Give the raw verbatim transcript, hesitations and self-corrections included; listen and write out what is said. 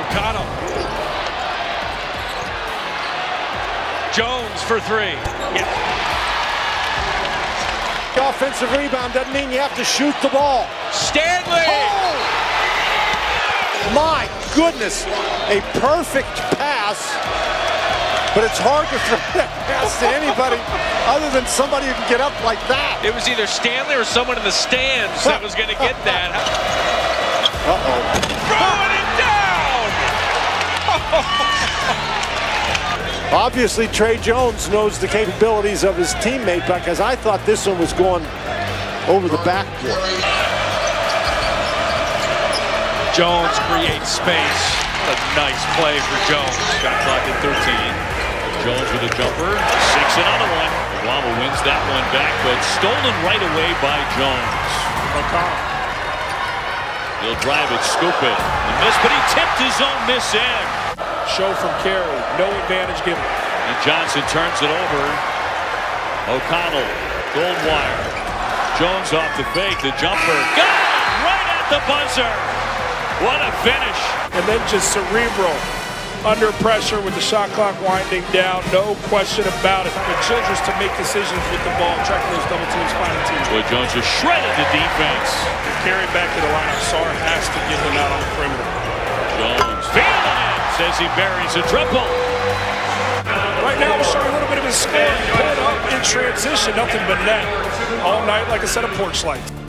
O'Connell. Jones for three. Yeah. The offensive rebound doesn't mean you have to shoot the ball. Stanley! Oh! My goodness, a perfect pass, but it's hard to throw that pass to anybody other than somebody who can get up like that. It was either Stanley or someone in the stands that was going to get that. Uh-oh. Throwing it down! Obviously, Tre Jones knows the capabilities of his teammate, because I thought this one was going over the backboard. Jones creates space. A nice play for Jones. Shot clock at thirteen. Jones with a jumper. Six and another one. Wobble wins that one back, but stolen right away by Jones. O'Connell. He'll drive it, scoop it, and miss, but he tipped his own miss in. Show from Carey, no advantage given. And Johnson turns it over. O'Connell, Goldwire. Jones off the fake, the jumper. Got it! Right at the buzzer! What a finish! And then just cerebral, under pressure with the shot clock winding down. No question about it. But Childress to make decisions with the ball, tracking those double teams, finding teams. Boy, Jones just shredded the defense. Carey back to the lineup. Sarr has to get them out on the perimeter. Jones, feeling it! Says he buries a triple. Right now, we're showing a little bit of his spin. Put up in transition, nothing but net. All night, like a set of porch lights.